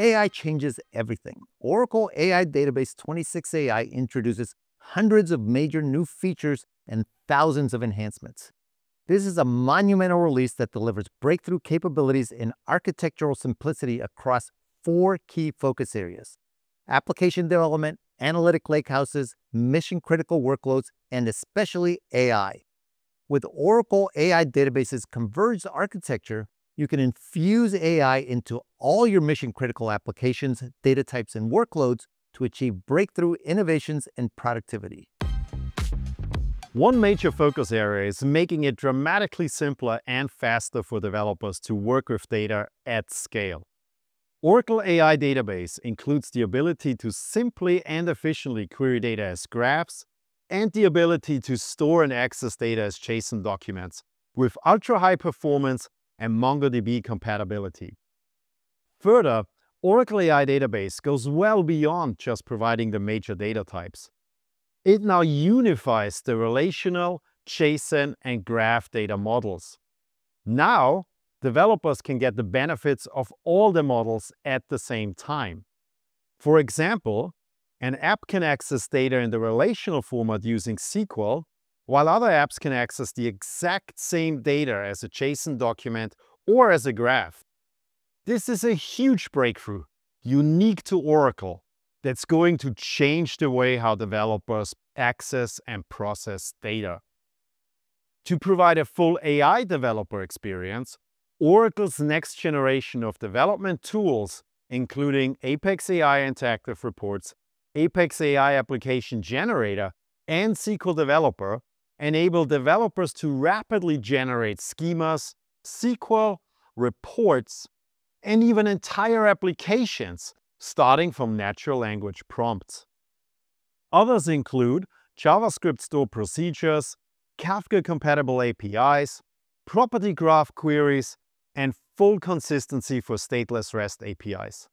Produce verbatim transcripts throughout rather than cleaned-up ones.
A I changes everything. Oracle A I Database twenty-six A I introduces hundreds of major new features and thousands of enhancements. This is a monumental release that delivers breakthrough capabilities in architectural simplicity across four key focus areas: application development, analytic lakehouses, mission-critical workloads, and especially A I. With Oracle A I Database's converged architecture, you can infuse A I into all your mission-critical applications, data types, and workloads to achieve breakthrough innovations and productivity. One major focus area is making it dramatically simpler and faster for developers to work with data at scale. Oracle A I Database includes the ability to simply and efficiently query data as graphs and the ability to store and access data as JSON documents with ultra-high performance and MongoDB compatibility. Further, Oracle A I Database goes well beyond just providing the major data types. It now unifies the relational, JSON, and graph data models. Now, developers can get the benefits of all the models at the same time. For example, an app can access data in the relational format using S Q L, while other apps can access the exact same data as a JSON document or as a graph. This is a huge breakthrough, unique to Oracle, that's going to change the way how developers access and process data. To provide a full A I developer experience, Oracle's next generation of development tools, including Apex A I Interactive Reports, Apex A I Application Generator, and S Q L Developer, enable developers to rapidly generate schemas, S Q L, reports, and even entire applications, starting from natural language prompts. Others include JavaScript store procedures, Kafka-compatible A P Is, property graph queries, and full consistency for stateless REST A P Is.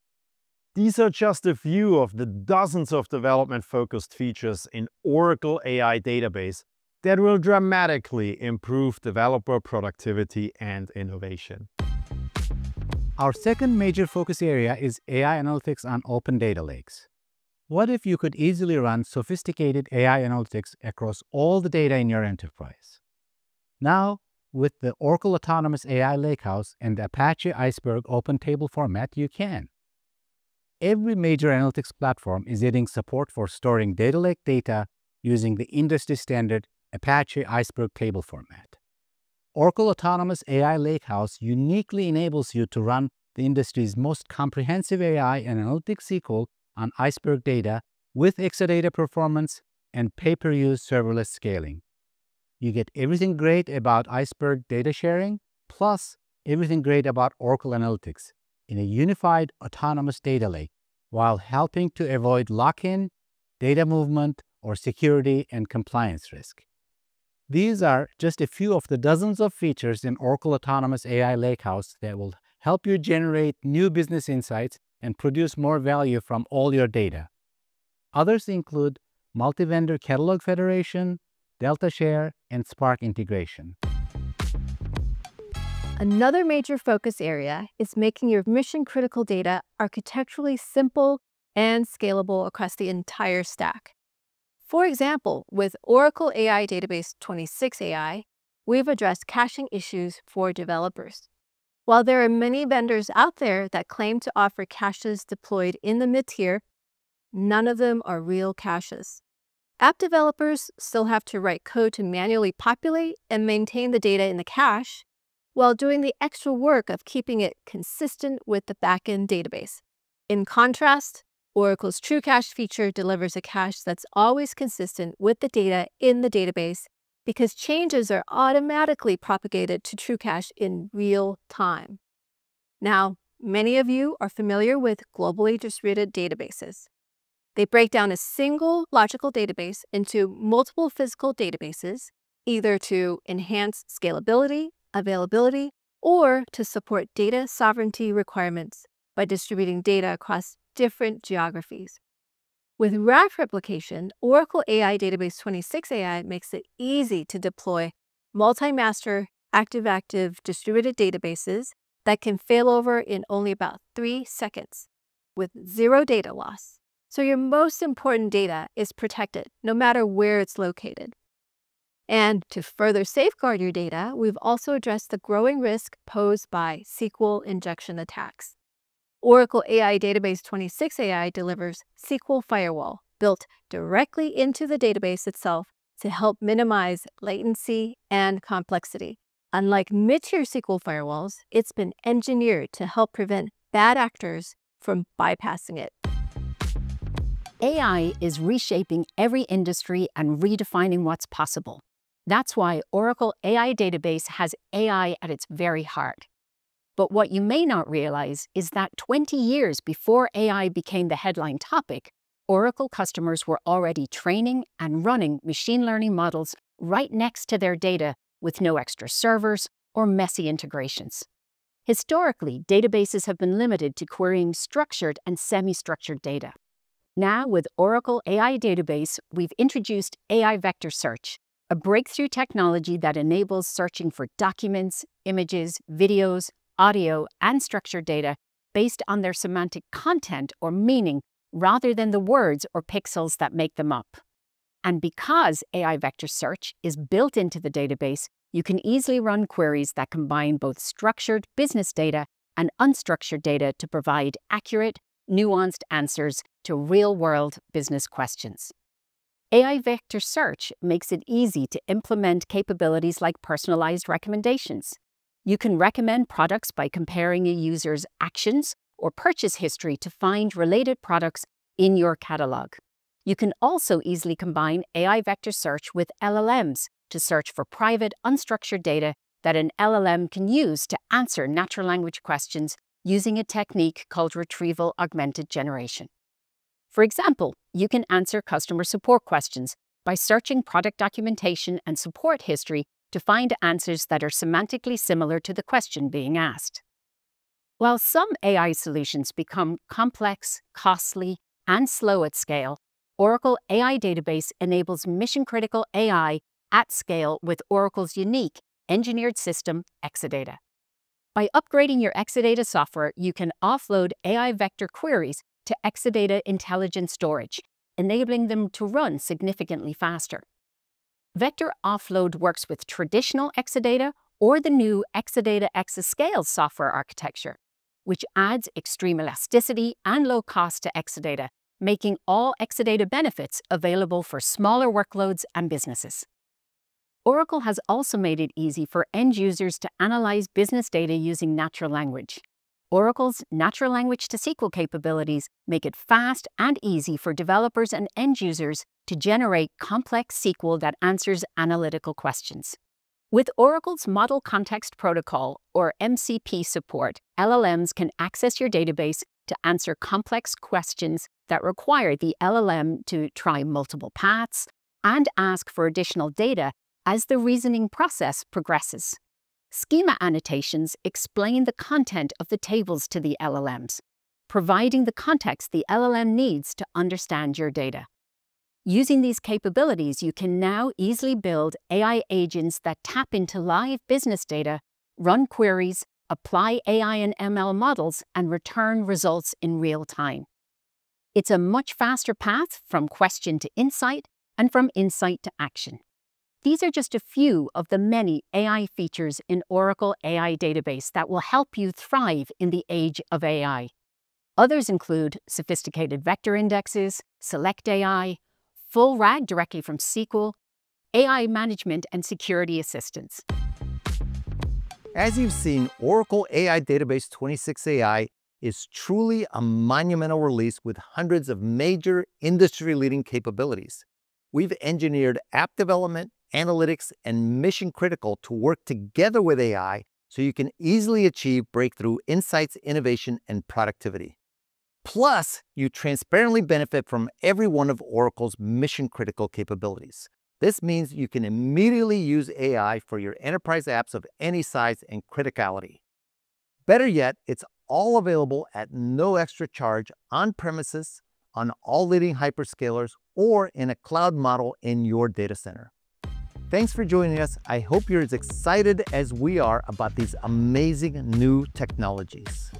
These are just a few of the dozens of development-focused features in Oracle A I Database that will dramatically improve developer productivity and innovation. Our second major focus area is A I analytics on open data lakes. What if you could easily run sophisticated A I analytics across all the data in your enterprise? Now, with the Oracle Autonomous A I Lakehouse and the Apache Iceberg open table format, you can. Every major analytics platform is adding support for storing data lake data using the industry-standard Apache Iceberg table format. Oracle Autonomous A I Lakehouse uniquely enables you to run the industry's most comprehensive A I and analytics S Q L on Iceberg data with Exadata performance and pay-per-use serverless scaling. You get everything great about Iceberg data sharing, plus everything great about Oracle Analytics in a unified autonomous data lake, while helping to avoid lock-in, data movement, or security and compliance risk. These are just a few of the dozens of features in Oracle Autonomous A I Lakehouse that will help you generate new business insights and produce more value from all your data. Others include multi-vendor catalog federation, Delta Share, and Spark integration. Another major focus area is making your mission-critical data architecturally simple and scalable across the entire stack. For example, with Oracle A I Database twenty-six A I, we've addressed caching issues for developers. While there are many vendors out there that claim to offer caches deployed in the mid-tier, none of them are real caches. App developers still have to write code to manually populate and maintain the data in the cache, while doing the extra work of keeping it consistent with the backend database. In contrast, Oracle's TrueCache feature delivers a cache that's always consistent with the data in the database because changes are automatically propagated to TrueCache in real time. Now, many of you are familiar with globally distributed databases. They break down a single logical database into multiple physical databases, either to enhance scalability, availability, or to support data sovereignty requirements by distributing data across different geographies. With RAFT replication, Oracle A I Database twenty-six A I makes it easy to deploy multi-master active-active distributed databases that can failover in only about three seconds, with zero data loss. So your most important data is protected, no matter where it's located. And to further safeguard your data, we've also addressed the growing risk posed by S Q L injection attacks. Oracle A I Database twenty-six A I delivers S Q L Firewall, built directly into the database itself to help minimize latency and complexity. Unlike mid-tier S Q L firewalls, it's been engineered to help prevent bad actors from bypassing it. A I is reshaping every industry and redefining what's possible. That's why Oracle A I Database has A I at its very heart. But what you may not realize is that twenty years before A I became the headline topic, Oracle customers were already training and running machine learning models right next to their data with no extra servers or messy integrations. Historically, databases have been limited to querying structured and semi-structured data. Now, with Oracle A I Database, we've introduced A I Vector Search, a breakthrough technology that enables searching for documents, images, videos, audio, and structured data based on their semantic content or meaning rather than the words or pixels that make them up. And because A I Vector Search is built into the database, you can easily run queries that combine both structured business data and unstructured data to provide accurate, nuanced answers to real-world business questions. A I Vector Search makes it easy to implement capabilities like personalized recommendations. You can recommend products by comparing a user's actions or purchase history to find related products in your catalog. You can also easily combine A I Vector Search with L L Ms to search for private, unstructured data that an L L M can use to answer natural language questions using a technique called retrieval augmented generation. For example, you can answer customer support questions by searching product documentation and support history to find answers that are semantically similar to the question being asked. While some A I solutions become complex, costly, and slow at scale, Oracle A I Database enables mission-critical A I at scale with Oracle's unique engineered system, Exadata. By upgrading your Exadata software, you can offload A I vector queries to Exadata Intelligent Storage, enabling them to run significantly faster. Vector offload works with traditional Exadata or the new Exadata Exascale software architecture, which adds extreme elasticity and low cost to Exadata, making all Exadata benefits available for smaller workloads and businesses. Oracle has also made it easy for end users to analyze business data using natural language. Oracle's natural language to S Q L capabilities make it fast and easy for developers and end users to generate complex S Q L that answers analytical questions. With Oracle's Model Context Protocol, or M C P support, L L Ms can access your database to answer complex questions that require the L L M to try multiple paths and ask for additional data as the reasoning process progresses. Schema annotations explain the content of the tables to the L L Ms, providing the context the L L M needs to understand your data. Using these capabilities, you can now easily build A I agents that tap into live business data, run queries, apply A I and M L models, and return results in real time. It's a much faster path from question to insight and from insight to action. These are just a few of the many A I features in Oracle A I Database that will help you thrive in the age of A I. Others include sophisticated vector indexes, Select A I, full RAG directly from S Q L, A I management and security assistance. As you've seen, Oracle A I Database twenty-six A I is truly a monumental release with hundreds of major industry-leading capabilities. We've engineered app development, analytics, and mission-critical to work together with A I so you can easily achieve breakthrough insights, innovation, and productivity. Plus, you transparently benefit from every one of Oracle's mission-critical capabilities. This means you can immediately use A I for your enterprise apps of any size and criticality. Better yet, it's all available at no extra charge on-premises, on all leading hyperscalers, or in a cloud model in your data center. Thanks for joining us. I hope you're as excited as we are about these amazing new technologies.